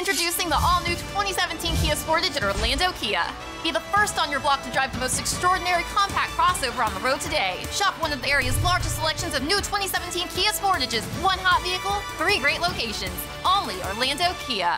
Introducing the all-new 2017 Kia Sportage at Orlando Kia. Be the first on your block to drive the most extraordinary compact crossover on the road today. Shop one of the area's largest selections of new 2017 Kia Sportages, one hot vehicle, three great locations. Only Orlando Kia.